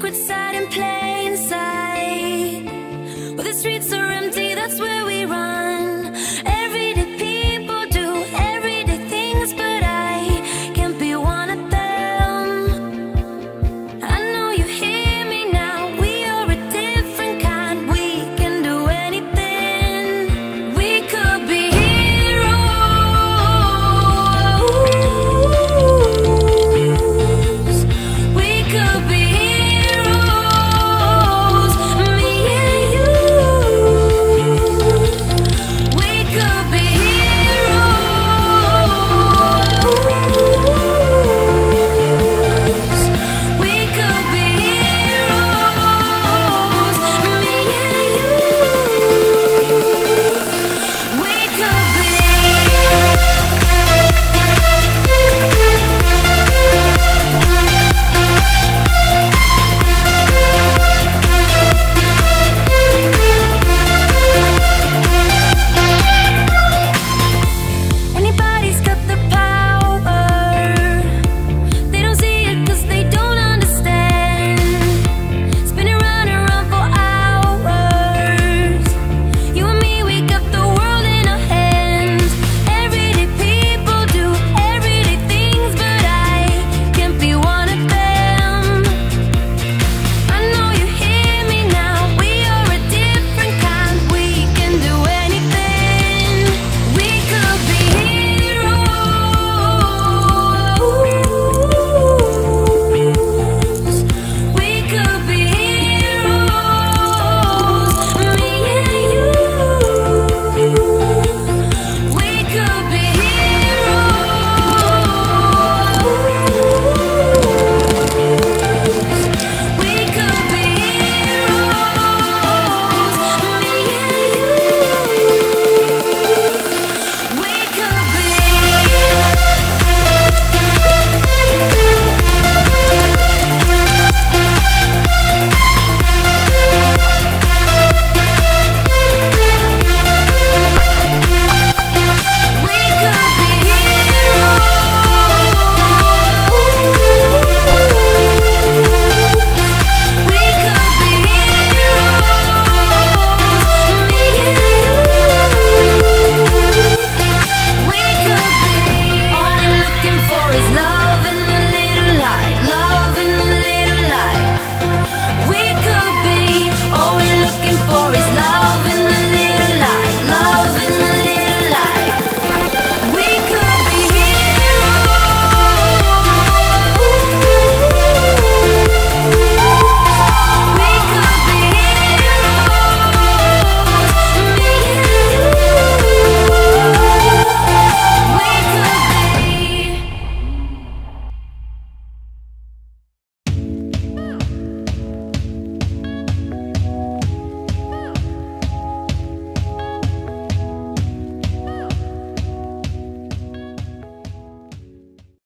liquid side and play.